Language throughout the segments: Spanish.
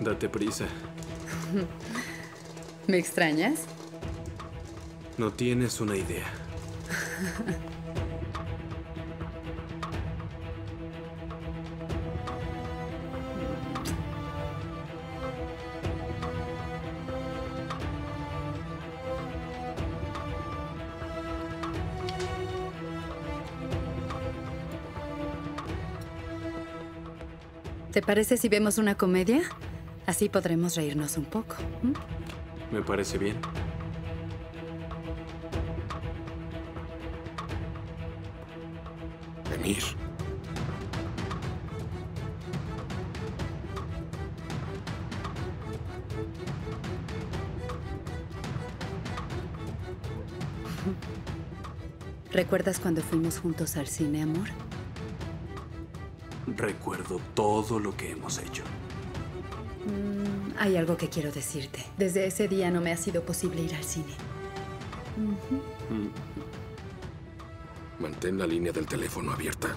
Date prisa. ¿Me extrañas? No tienes una idea. ¿Te parece si vemos una comedia? Así podremos reírnos un poco. ¿Mm? Me parece bien. Emir. ¿Recuerdas cuando fuimos juntos al cine, amor? Recuerdo todo lo que hemos hecho. Hay algo que quiero decirte. Desde ese día no me ha sido posible ir al cine. Mantén la línea del teléfono abierta.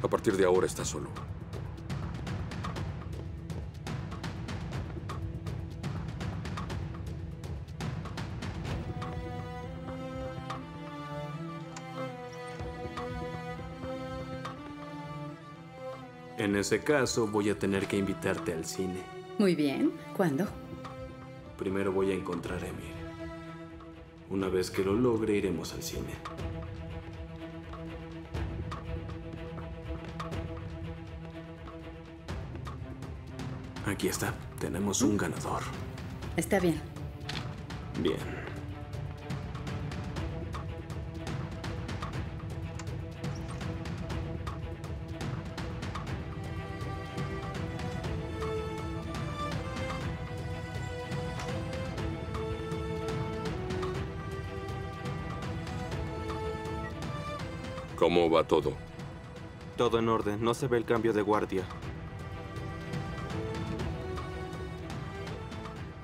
A partir de ahora estás solo. En ese caso, voy a tener que invitarte al cine. Muy bien. ¿Cuándo? Primero voy a encontrar a Emir. Una vez que lo logre, iremos al cine. Aquí está. Tenemos un ganador. Está bien. Bien. ¿Cómo va todo? Todo en orden. No se ve el cambio de guardia.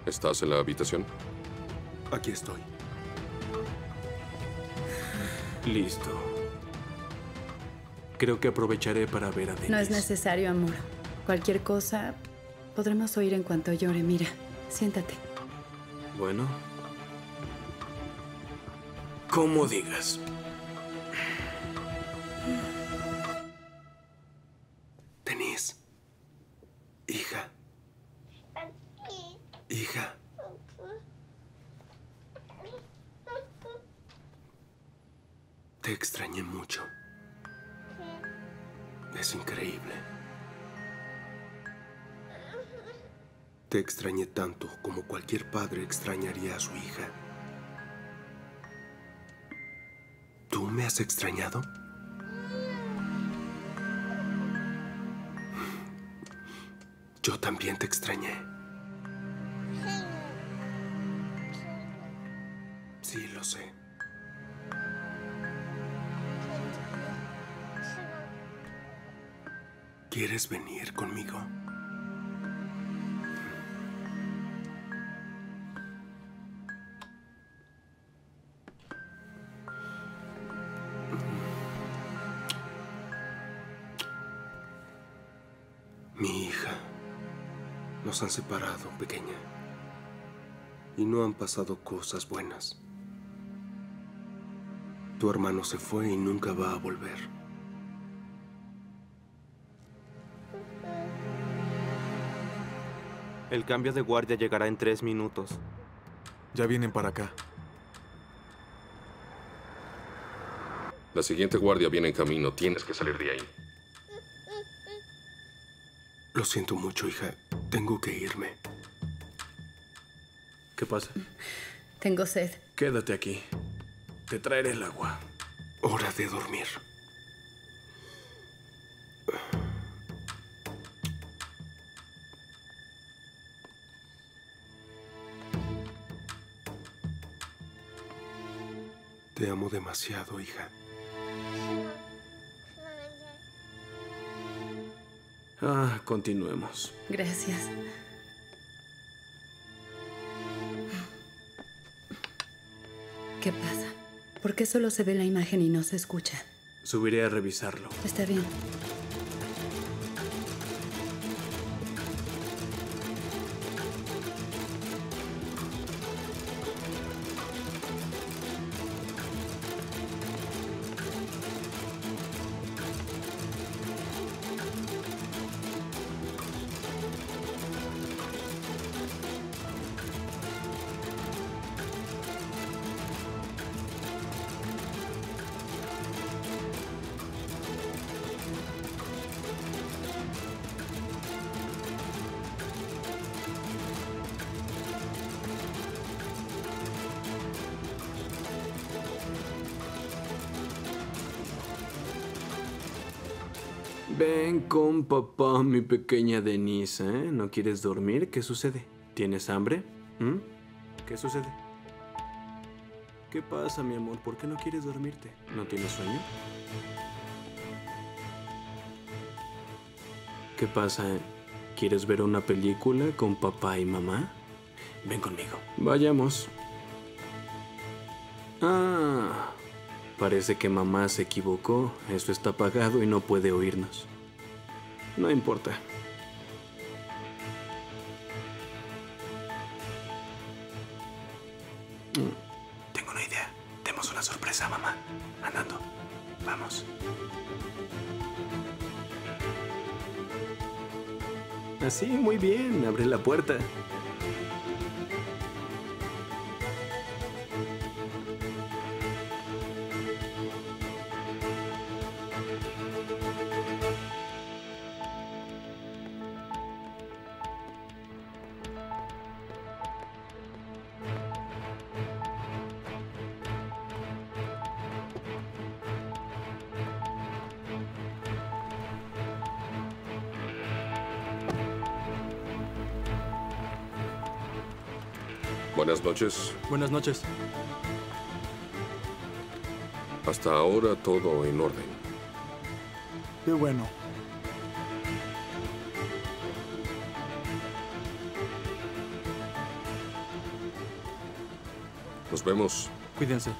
¿Estás en la habitación? Aquí estoy. Listo. Creo que aprovecharé para ver a Denise. No es necesario, amor. Cualquier cosa podremos oír en cuanto llore. Mira, siéntate. Bueno. Como digas. Te extrañé mucho. Es increíble. Te extrañé tanto como cualquier padre extrañaría a su hija. ¿Tú me has extrañado? Yo también te extrañé. Sí, lo sé. ¿Quieres venir conmigo? Mi hija. Nos han separado, pequeña. Y no han pasado cosas buenas. Tu hermano se fue y nunca va a volver. El cambio de guardia llegará en 3 minutos. Ya vienen para acá. La siguiente guardia viene en camino. Tienes que salir de ahí. Lo siento mucho, hija. Tengo que irme. ¿Qué pasa? Tengo sed. Quédate aquí. Te traeré el agua. Hora de dormir. Te amo demasiado, hija. Continuemos. Gracias. ¿Qué pasa? ¿Por qué solo se ve la imagen y no se escucha? Subiré a revisarlo. Está bien. Ven con papá, mi pequeña Denise, ¿eh? ¿No quieres dormir? ¿Qué sucede? ¿Tienes hambre? ¿Qué sucede? ¿Qué pasa, mi amor? ¿Por qué no quieres dormirte? ¿No tienes sueño? ¿Qué pasa? ¿Quieres ver una película con papá y mamá? Ven conmigo. Vayamos. Ah, parece que mamá se equivocó. Esto está apagado y no puede oírnos. No importa. Sorpresa, mamá. Andando. Vamos. Así, muy bien. Abre la puerta. Buenas noches. Buenas noches. Hasta ahora todo en orden. Qué bueno. Nos vemos. Cuídense.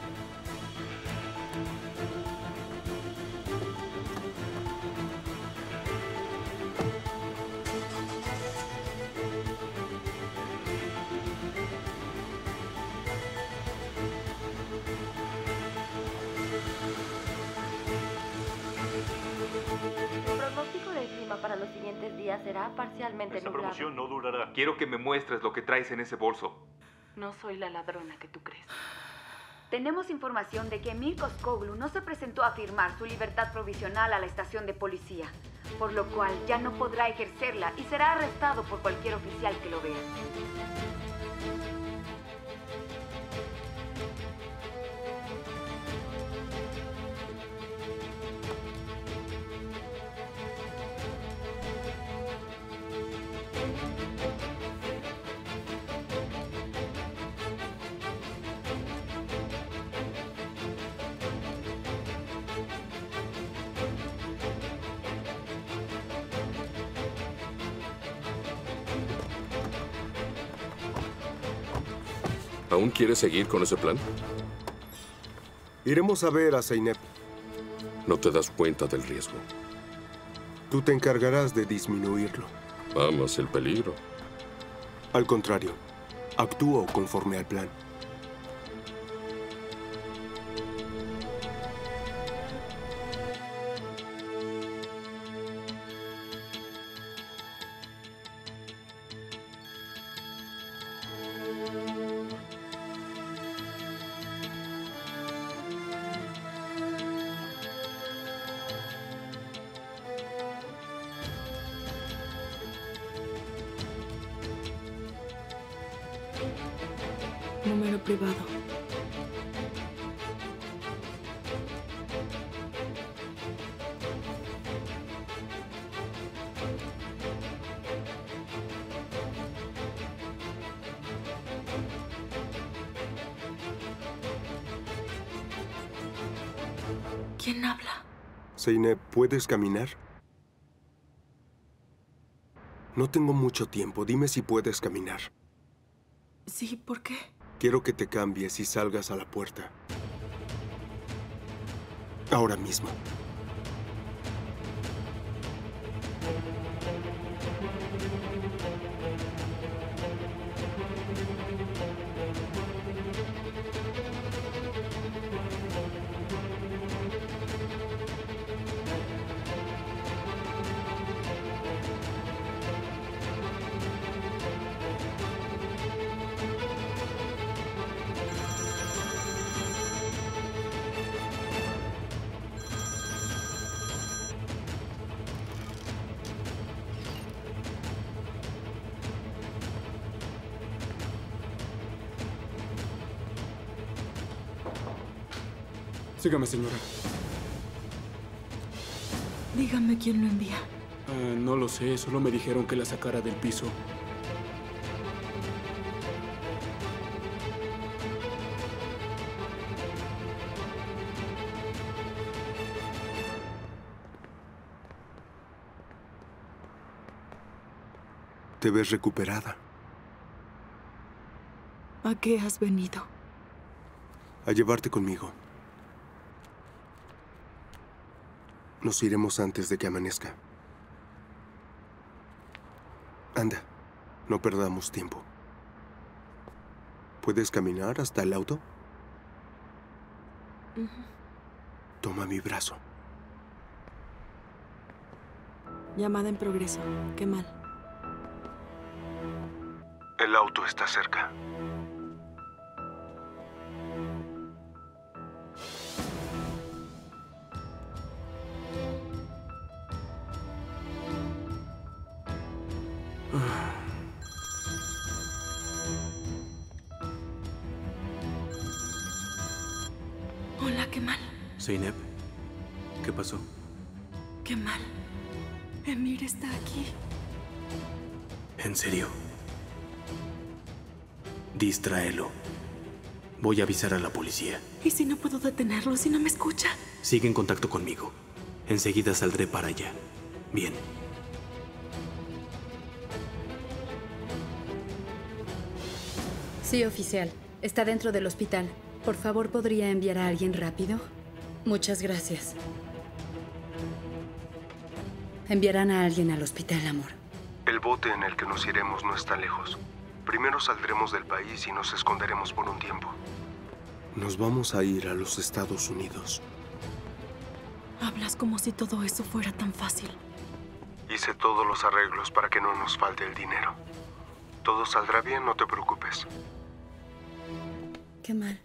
No durará. Quiero que me muestres lo que traes en ese bolso. No soy la ladrona que tú crees. Tenemos información de que Emir Kozcuoğlu no se presentó a firmar su libertad provisional a la estación de policía, por lo cual ya no podrá ejercerla y será arrestado por cualquier oficial que lo vea. ¿Aún quieres seguir con ese plan? Iremos a ver a Zeynep. No te das cuenta del riesgo. Tú te encargarás de disminuirlo. Amas el peligro. Al contrario, actúo conforme al plan. Número privado. ¿Quién habla? Zeynep, ¿puedes caminar? No tengo mucho tiempo. Dime si puedes caminar. Sí, ¿por qué? Quiero que te cambies y salgas a la puerta. Ahora mismo. Sígame, señora. Díganme quién lo envía. No lo sé, solo me dijeron que la sacara del piso. Te ves recuperada. ¿A qué has venido? A llevarte conmigo. Nos iremos antes de que amanezca. Anda, no perdamos tiempo. ¿Puedes caminar hasta el auto? Toma mi brazo. Llamada en progreso. Kemal. El auto está cerca. Hola, Kemal. Zeynep, ¿qué pasó? Kemal, Emir está aquí. ¿En serio? Distráelo. Voy a avisar a la policía. ¿Y si no puedo detenerlo, si no me escucha? Sigue en contacto conmigo. Enseguida saldré para allá. Bien. Sí, oficial. Está dentro del hospital. Por favor, ¿podría enviar a alguien rápido? Muchas gracias. Enviarán a alguien al hospital, amor. El bote en el que nos iremos no está lejos. Primero saldremos del país y nos esconderemos por un tiempo. Nos vamos a ir a los Estados Unidos. Hablas como si todo eso fuera tan fácil. Hice todos los arreglos para que no nos falte el dinero. Todo saldrá bien, no te preocupes. Kemal,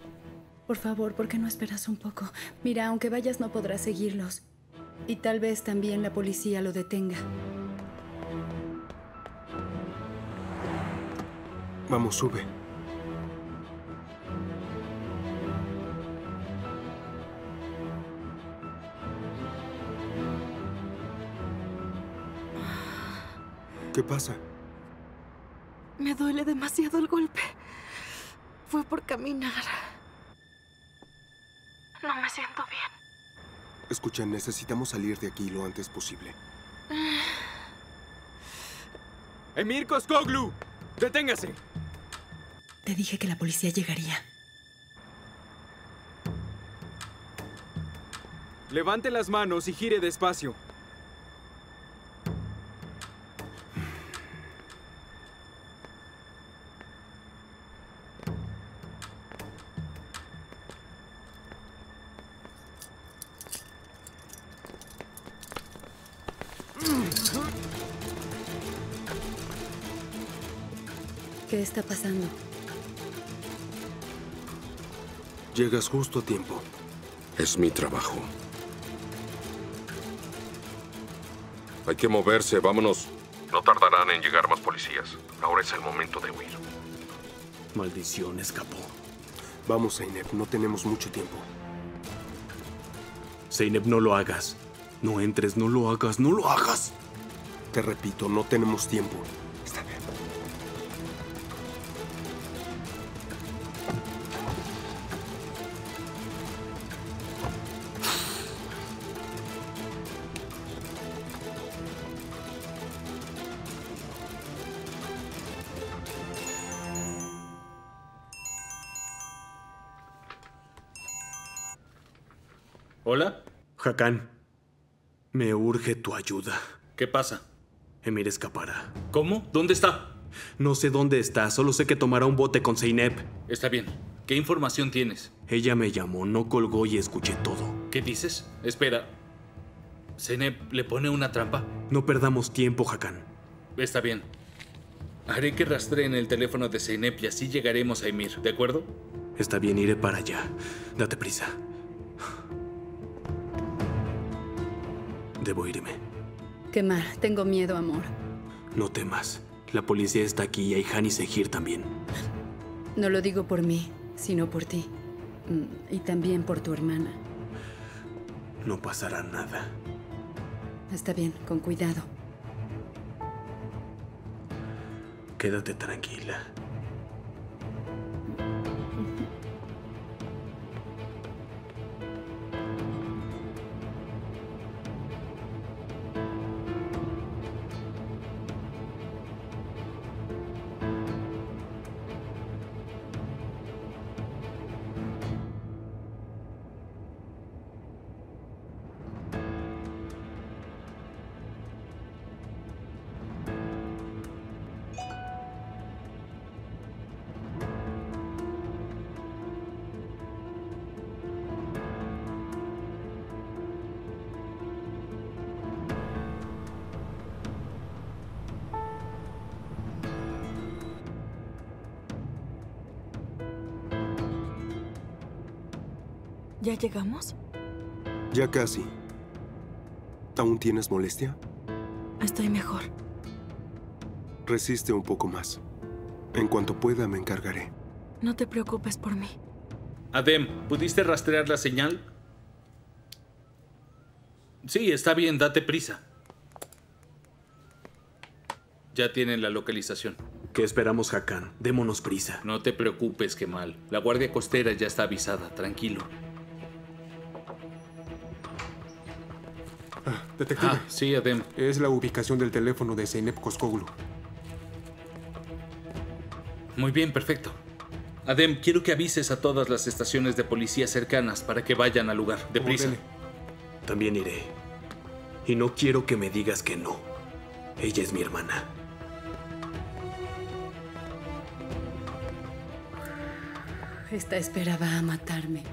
por favor, ¿por qué no esperas un poco? Mira, aunque vayas no podrás seguirlos. Y tal vez también la policía lo detenga. Vamos, sube. ¿Qué pasa? Me duele demasiado el golpe. Fue por caminar. No me siento bien. Escucha, necesitamos salir de aquí lo antes posible. Emir Kozcuoğlu, deténgase. Te dije que la policía llegaría. Levante las manos y gire despacio. ¿Qué está pasando? Llegas justo a tiempo. Es mi trabajo. Hay que moverse, vámonos. No tardarán en llegar más policías. Ahora es el momento de huir. Maldición, escapó. Vamos, Zeynep, no tenemos mucho tiempo. Zeynep, no lo hagas. No entres, no lo hagas, no lo hagas. Te repito, no tenemos tiempo. Está bien. ¿Hola? Hakan, me urge tu ayuda. ¿Qué pasa? Emir escapará. ¿Cómo? ¿Dónde está? No sé dónde está, solo sé que tomará un bote con Zeynep. Está bien. ¿Qué información tienes? Ella me llamó, no colgó y escuché todo. ¿Qué dices? Espera. ¿Zeynep le pone una trampa? No perdamos tiempo, Hakan. Está bien. Haré que rastreen el teléfono de Zeynep y así llegaremos a Emir, ¿de acuerdo? Está bien, iré para allá. Date prisa. Debo irme. Kemal, tengo miedo, amor. No temas. La policía está aquí y Ayhan y Zehir también. No lo digo por mí, sino por ti. Y también por tu hermana. No pasará nada. Está bien, con cuidado. Quédate tranquila. ¿Ya llegamos? Ya casi. ¿Aún tienes molestia? Estoy mejor. Resiste un poco más. En cuanto pueda, me encargaré. No te preocupes por mí. Adem, ¿pudiste rastrear la señal? Sí, está bien, date prisa. Ya tienen la localización. ¿Qué esperamos, Hakan? Démonos prisa. No te preocupes, Kemal. La guardia costera ya está avisada, tranquilo. Detective. Ah, sí, Adem. Es la ubicación del teléfono de Zeynep Kozcuoğlu. Muy bien, perfecto. Adem, quiero que avises a todas las estaciones de policía cercanas para que vayan al lugar. Deprisa. También iré. Y no quiero que me digas que no. Ella es mi hermana. Esta esperaba a matarme.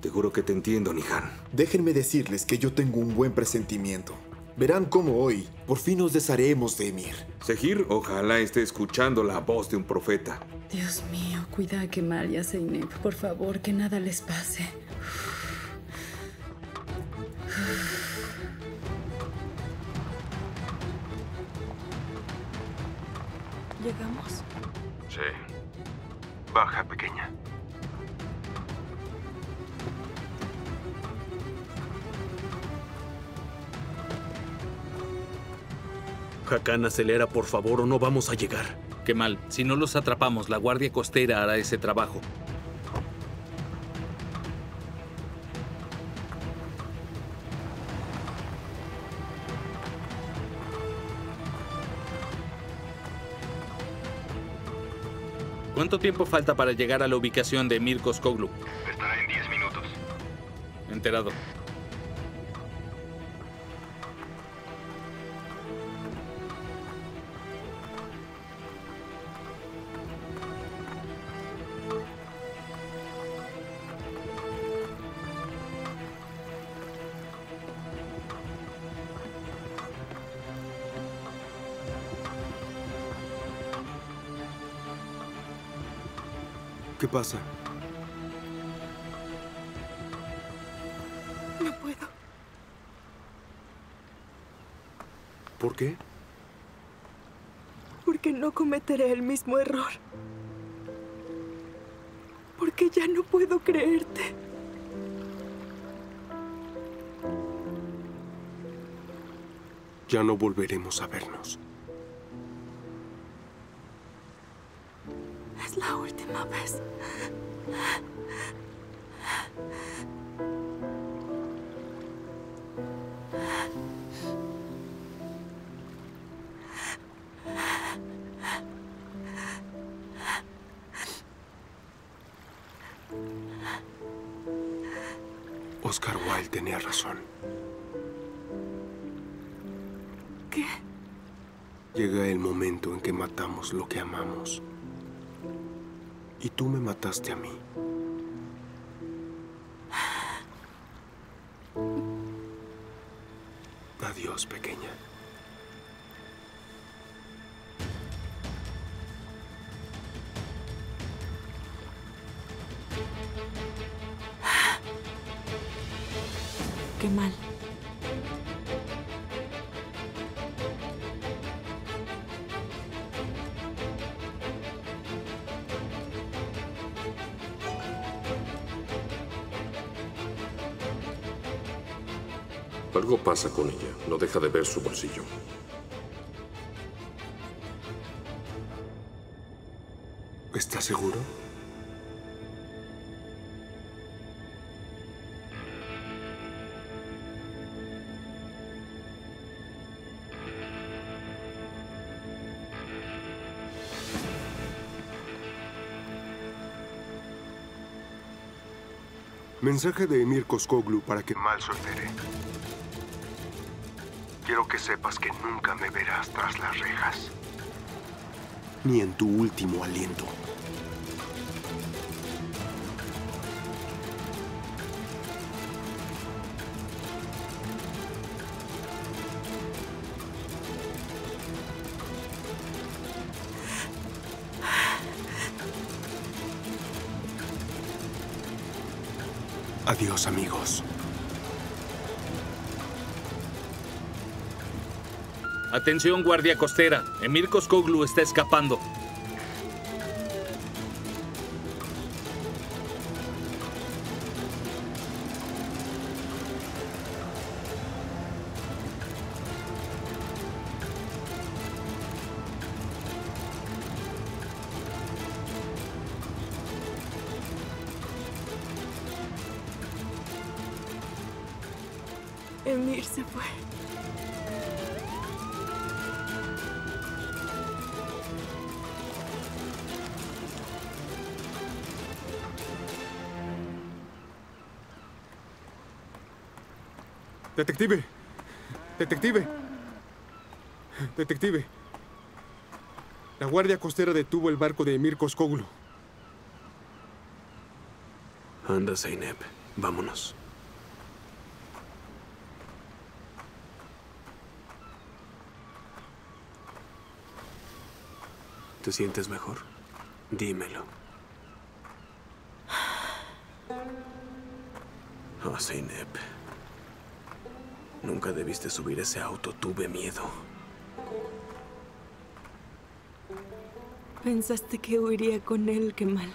Te juro que te entiendo, Nihan. Déjenme decirles que yo tengo un buen presentimiento. Verán cómo hoy, por fin nos desharemos de Emir. Zehir, ojalá esté escuchando la voz de un profeta. Dios mío, cuida a Kemal y a Zeynep. Por favor, que nada les pase. ¿Llegamos? Sí. Baja, pequeña. Hakan, acelera, por favor, o no vamos a llegar. Qué mal. Si no los atrapamos, la guardia costera hará ese trabajo. ¿Cuánto tiempo falta para llegar a la ubicación de Emir Kozcuoğlu? Estará en 10 minutos. Enterado. ¿Qué pasa? No puedo. ¿Por qué? Porque no cometeré el mismo error. Porque ya no puedo creerte. Ya no volveremos a vernos. La última vez. Oscar Wilde tenía razón. ¿Qué? Llega el momento en que matamos lo que amamos. Y tú me mataste a mí. Adiós, pequeña. Qué mal. Algo pasa con ella. No deja de ver su bolsillo. ¿Estás seguro? Mensaje de Emir Kozcuoğlu para Kemal Soydere. Quiero que sepas que nunca me verás tras las rejas. Ni en tu último aliento. Adiós, amigos. Atención, guardia costera. Emir Kozcuoğlu está escapando. Emir se fue. Detective, detective, detective. La guardia costera detuvo el barco de Emir Kozcuoğlu. Anda, Zeynep, vámonos. ¿Te sientes mejor? Dímelo. Oh, Zeynep. Nunca debiste subir ese auto. Tuve miedo. Pensaste que huiría con él, Kemal.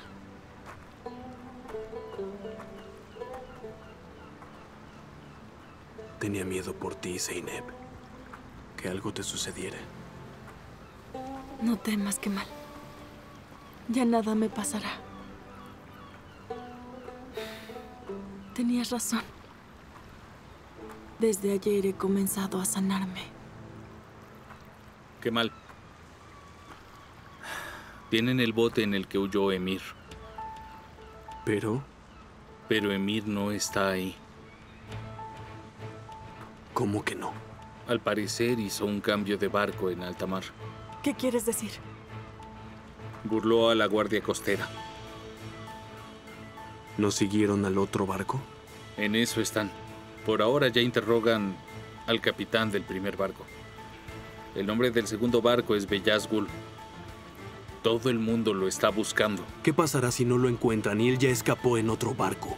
Tenía miedo por ti, Zeynep. Que algo te sucediera. No temas, Kemal. Ya nada me pasará. Tenías razón. Desde ayer he comenzado a sanarme. Kemal. Tienen el bote en el que huyó Emir. ¿Pero? Pero Emir no está ahí. ¿Cómo que no? Al parecer hizo un cambio de barco en alta mar. ¿Qué quieres decir? Burló a la guardia costera. ¿No siguieron al otro barco? En eso están. Por ahora ya interrogan al capitán del primer barco. El nombre del segundo barco es Bellazgul. Todo el mundo lo está buscando. ¿Qué pasará si no lo encuentran y él ya escapó en otro barco?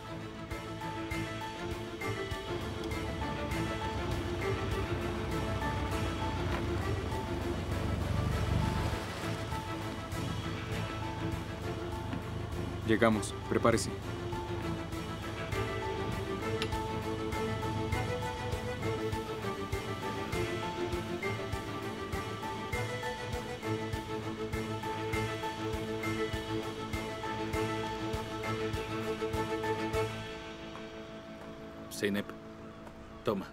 Llegamos, prepárese. Zeynep, toma.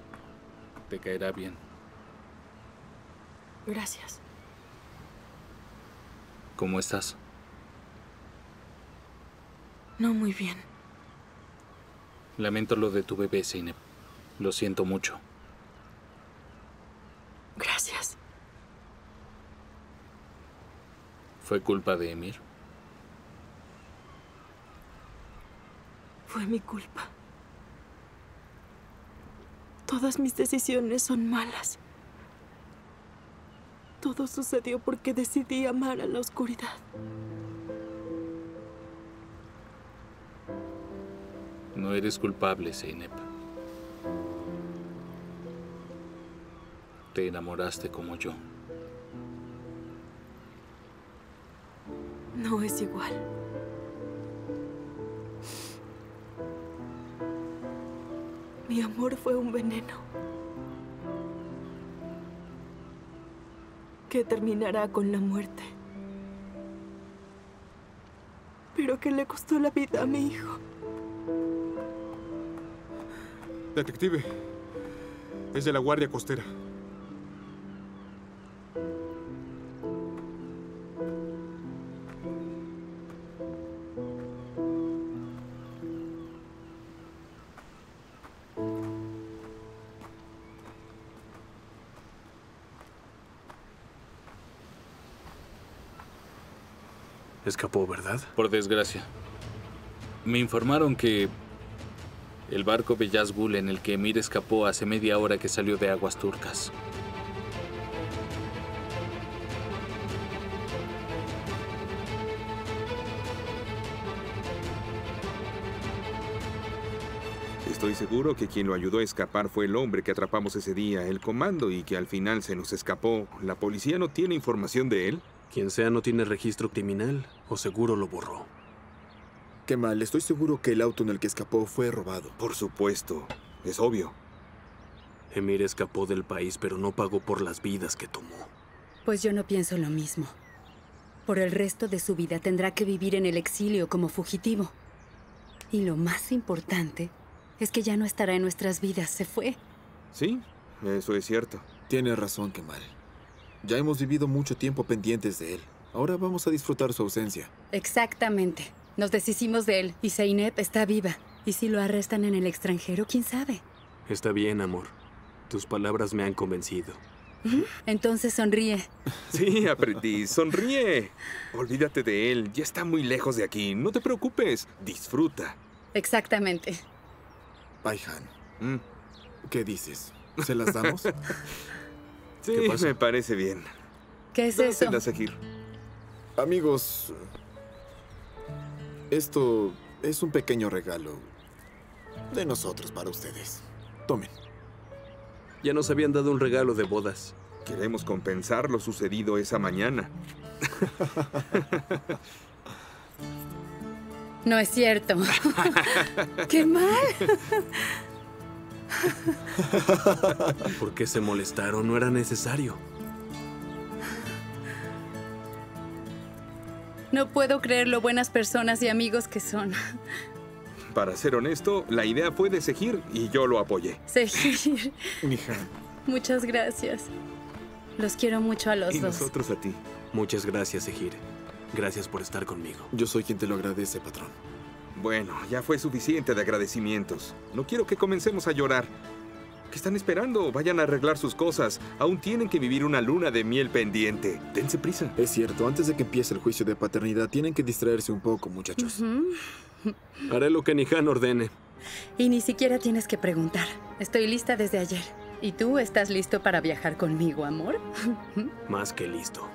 Te caerá bien. Gracias. ¿Cómo estás? No muy bien. Lamento lo de tu bebé, Zeynep. Lo siento mucho. Gracias. ¿Fue culpa de Emir? Fue mi culpa. Todas mis decisiones son malas. Todo sucedió porque decidí amar a la oscuridad. No eres culpable, Zeynep. Te enamoraste como yo. No es igual. Mi amor fue un veneno. que terminará con la muerte, pero que le costó la vida a mi hijo. Detective, es de la Guardia Costera. Escapó, ¿verdad? Por desgracia. Me informaron que el barco Bellazgul en el que Emir escapó hace media hora que salió de aguas turcas. Estoy seguro que quien lo ayudó a escapar fue el hombre que atrapamos ese día, el comando, y que al final se nos escapó. ¿La policía no tiene información de él? Quien sea no tiene registro criminal, o seguro lo borró. Kemal, estoy seguro que el auto en el que escapó fue robado. Por supuesto, es obvio. Emir escapó del país, pero no pagó por las vidas que tomó. Pues yo no pienso lo mismo. Por el resto de su vida tendrá que vivir en el exilio como fugitivo. Y lo más importante es que ya no estará en nuestras vidas, se fue. Sí, eso es cierto. Tienes razón, Kemal. Ya hemos vivido mucho tiempo pendientes de él. Ahora vamos a disfrutar su ausencia. Exactamente. Nos deshicimos de él y Zeynep está viva. Y si lo arrestan en el extranjero, ¿quién sabe? Está bien, amor. Tus palabras me han convencido. ¿Mm? Entonces sonríe. Sí, aprendiz, sonríe. Olvídate de él. Ya está muy lejos de aquí. No te preocupes. Disfruta. Exactamente. Ayhan, ¿qué dices? ¿Se las damos? Sí, me parece bien. ¿Qué es eso? Dásela, Zehir. Amigos, esto es un pequeño regalo de nosotros para ustedes. Tomen. Ya nos habían dado un regalo de bodas. Queremos compensar lo sucedido esa mañana. No es cierto. ¡Qué mal! ¿Por qué se molestaron? No era necesario. No puedo creer lo buenas personas y amigos que son. Para ser honesto, la idea fue de Zehir y yo lo apoyé. Zehir. Mija. Muchas gracias. Los quiero mucho a los dos. Y nosotros a ti. Muchas gracias, Zehir. Gracias por estar conmigo. Yo soy quien te lo agradece, patrón. Bueno, ya fue suficiente de agradecimientos. No quiero que comencemos a llorar. ¿Qué están esperando? Vayan a arreglar sus cosas. Aún tienen que vivir una luna de miel pendiente. Dense prisa. Es cierto, antes de que empiece el juicio de paternidad, tienen que distraerse un poco, muchachos. Haré lo que Nihan ordene. Y ni siquiera tienes que preguntar. Estoy lista desde ayer. ¿Y tú estás listo para viajar conmigo, amor? Más que listo.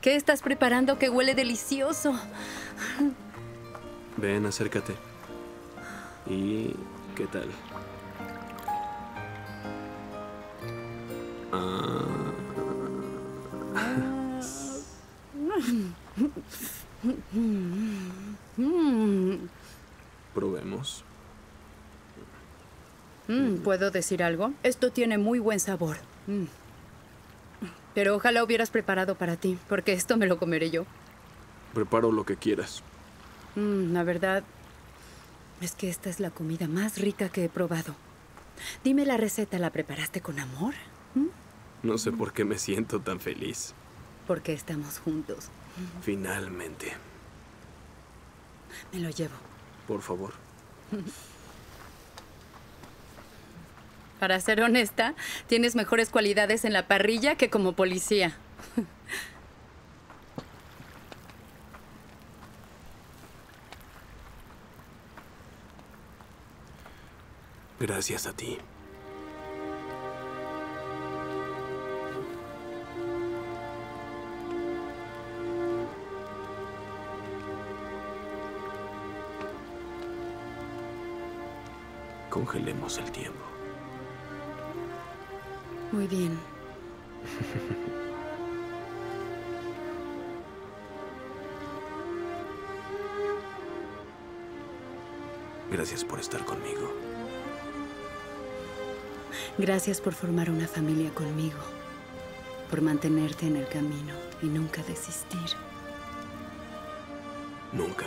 ¿Qué estás preparando que huele delicioso? Ven, acércate. ¿Y qué tal? Probemos. ¿Puedo decir algo? Esto tiene muy buen sabor. Pero ojalá hubieras preparado para ti, porque esto me lo comeré yo. Preparo lo que quieras. La verdad es que esta es la comida más rica que he probado. Dime la receta, ¿la preparaste con amor? No sé por qué me siento tan feliz. Porque estamos juntos. Finalmente. Me lo llevo. Por favor. Para ser honesta, tienes mejores cualidades en la parrilla que como policía. Gracias a ti. Congelemos el tiempo. Muy bien. Gracias por estar conmigo. Gracias por formar una familia conmigo. Por mantenerte en el camino y nunca desistir. Nunca.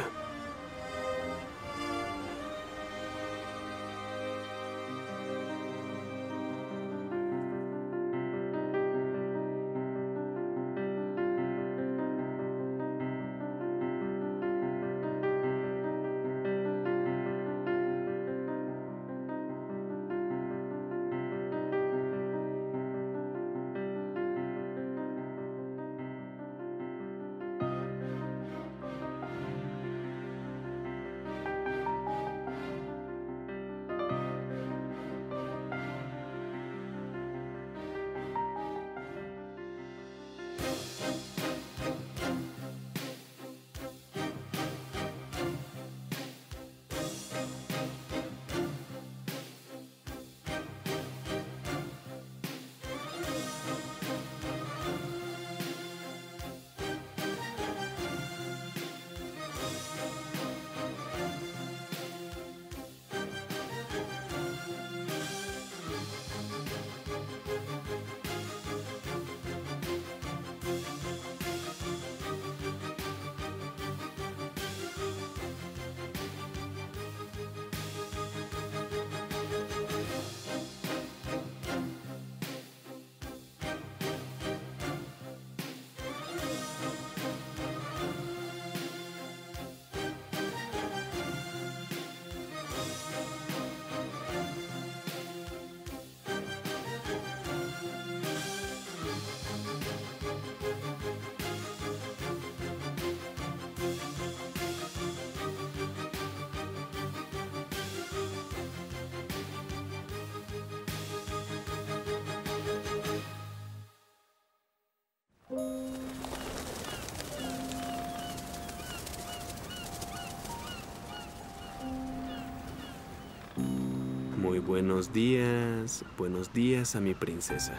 Muy buenos días a mi princesa.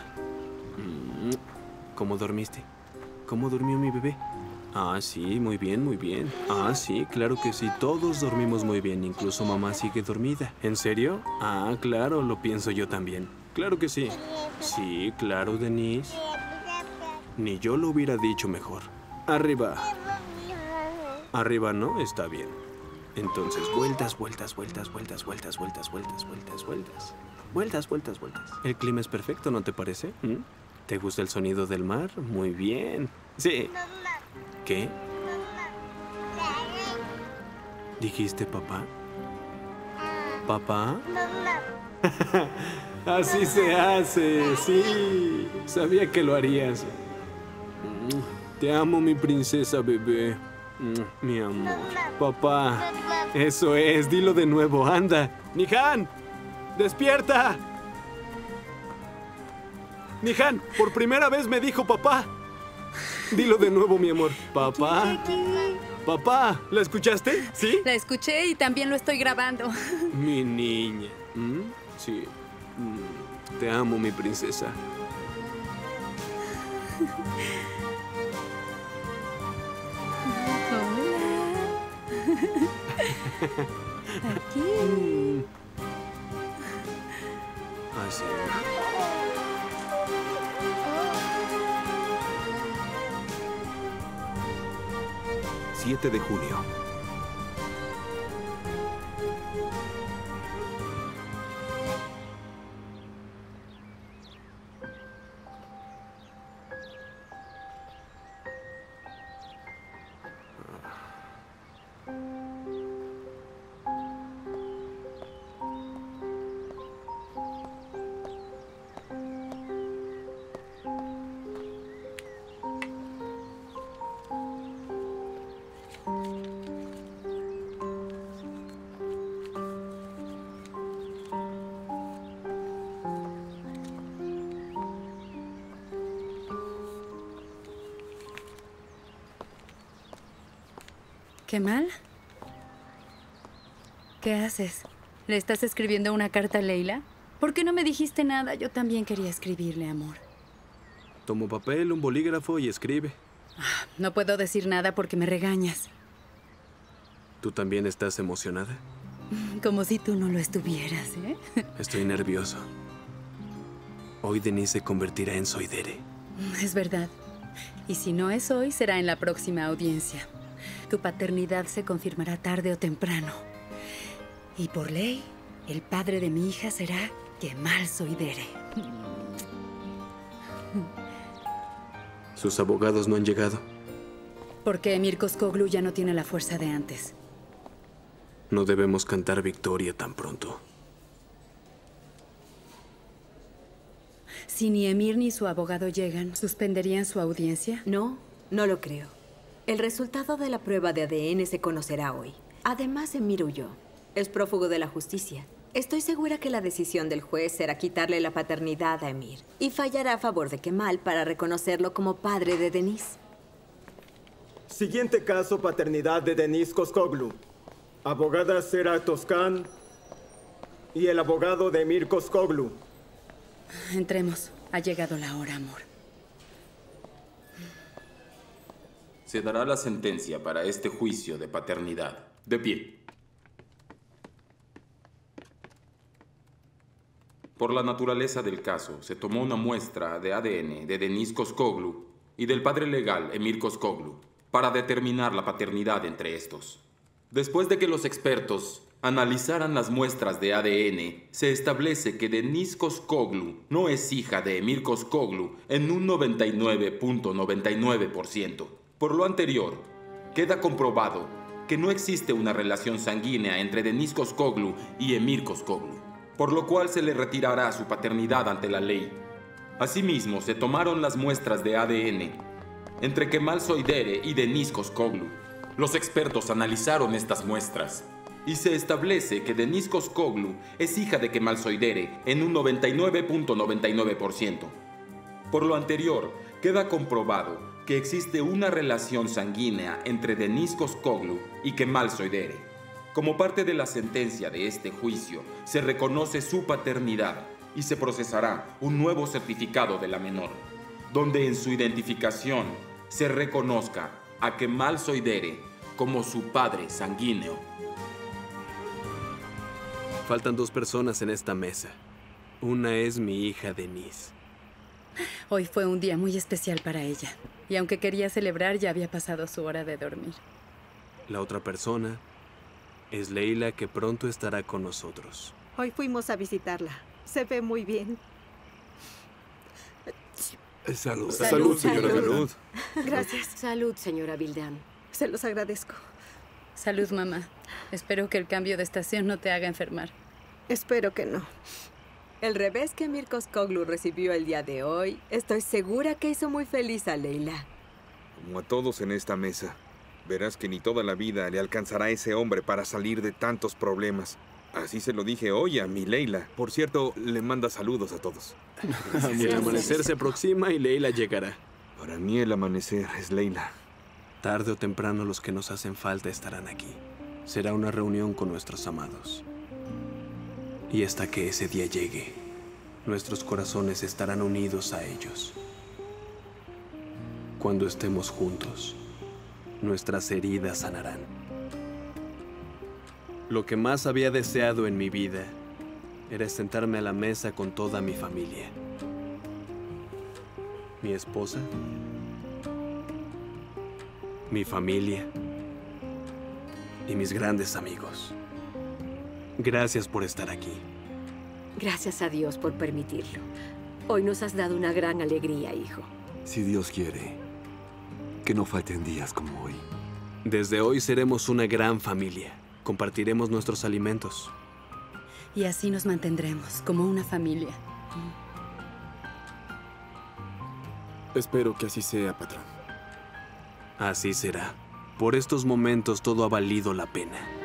¿Cómo dormiste? ¿Cómo durmió mi bebé? Ah, sí, muy bien, muy bien. Ah, sí, claro que sí, todos dormimos muy bien, incluso mamá sigue dormida. ¿En serio? Ah, claro, lo pienso yo también. Claro que sí. Sí, claro, Denise. Ni yo lo hubiera dicho mejor. Arriba. Arriba no, está bien. Entonces, vueltas, vueltas, vueltas, vueltas, vueltas, vueltas, vueltas, vueltas, vueltas. Vueltas, vueltas, vueltas. El clima es perfecto, ¿no te parece? ¿Te gusta el sonido del mar? Muy bien. Sí. ¿Qué? ¿Dijiste papá? ¿Papá? Así se hace, sí. Sabía que lo harías. Te amo, mi princesa bebé. Mi amor. Papá. Eso es, dilo de nuevo, anda. Nihan, despierta. Nihan, por primera vez me dijo papá. Dilo de nuevo, mi amor. Papá. Papá, ¿la escuchaste? ¿Sí? La escuché y también lo estoy grabando. Mi niña. Sí. Te amo, mi princesa. Hola. Aquí. Así. Oh. 7 de junio. ¿Kemal? ¿Qué haces? ¿Le estás escribiendo una carta a Leyla? ¿Por qué no me dijiste nada? Yo también quería escribirle, amor. Tomo papel, un bolígrafo y escribe. No puedo decir nada porque me regañas. ¿Tú también estás emocionada? Como si tú no lo estuvieras, ¿eh? Estoy nervioso. Hoy Denise se convertirá en Soydere. Es verdad. Y si no es hoy, será en la próxima audiencia. Tu paternidad se confirmará tarde o temprano. Y por ley, el padre de mi hija será Kemal Soydere. ¿Sus abogados no han llegado? Porque Emir Kozcuoğlu ya no tiene la fuerza de antes. No debemos cantar victoria tan pronto. Si ni Emir ni su abogado llegan, ¿suspenderían su audiencia? No, no lo creo. El resultado de la prueba de ADN se conocerá hoy. Además, Emir huyó. Es prófugo de la justicia. Estoy segura que la decisión del juez será quitarle la paternidad a Emir y fallará a favor de Kemal para reconocerlo como padre de Denise. Siguiente caso, paternidad de Denise Kozcuoğlu. Abogada Sera Toscán y el abogado de Emir Kozcuoğlu. Entremos. Ha llegado la hora, amor. Se dará la sentencia para este juicio de paternidad. De pie. Por la naturaleza del caso, se tomó una muestra de ADN de Denise Kozcuoğlu y del padre legal Emir Kozcuoğlu para determinar la paternidad entre estos. Después de que los expertos analizaran las muestras de ADN, se establece que Denise Kozcuoğlu no es hija de Emir Kozcuoğlu en un 99.99%. Por lo anterior, queda comprobado que no existe una relación sanguínea entre Denise Kozcuoğlu y Emir Kozcuoğlu, por lo cual se le retirará su paternidad ante la ley. Asimismo, se tomaron las muestras de ADN entre Kemal Soydere y Denise Kozcuoğlu. Los expertos analizaron estas muestras y se establece que Denise Kozcuoğlu es hija de Kemal Soydere en un 99.99%. Por lo anterior, queda comprobado que existe una relación sanguínea entre Denise Kozcuoğlu y Kemal Soydere. Como parte de la sentencia de este juicio, se reconoce su paternidad y se procesará un nuevo certificado de la menor, donde en su identificación se reconozca a Kemal Soydere como su padre sanguíneo. Faltan 2 personas en esta mesa. Una es mi hija Denise. Hoy fue un día muy especial para ella. Y aunque quería celebrar, ya había pasado su hora de dormir. La otra persona es Leyla, que pronto estará con nosotros. Hoy fuimos a visitarla. Se ve muy bien. Salud. Salud, señora. Salud. Gracias. Salud, señora Vildan. Se los agradezco. Salud, mamá. Espero que el cambio de estación no te haga enfermar. Espero que no. El revés que Emir Kozcuoğlu recibió el día de hoy, estoy segura que hizo muy feliz a Leyla. Como a todos en esta mesa, verás que ni toda la vida le alcanzará a ese hombre para salir de tantos problemas. Así se lo dije hoy a mi Leyla. Por cierto, le manda saludos a todos. El amanecer se aproxima y Leyla llegará. Para mí el amanecer es Leyla. Tarde o temprano los que nos hacen falta estarán aquí. Será una reunión con nuestros amados. Y hasta que ese día llegue, nuestros corazones estarán unidos a ellos. Cuando estemos juntos, nuestras heridas sanarán. Lo que más había deseado en mi vida era sentarme a la mesa con toda mi familia. Mi esposa, mi familia y mis grandes amigos. Gracias por estar aquí. Gracias a Dios por permitirlo. Hoy nos has dado una gran alegría, hijo. Si Dios quiere, que no falten días como hoy. Desde hoy seremos una gran familia. Compartiremos nuestros alimentos. Y así nos mantendremos, como una familia. Espero que así sea, patrón. Así será. Por estos momentos todo ha valido la pena.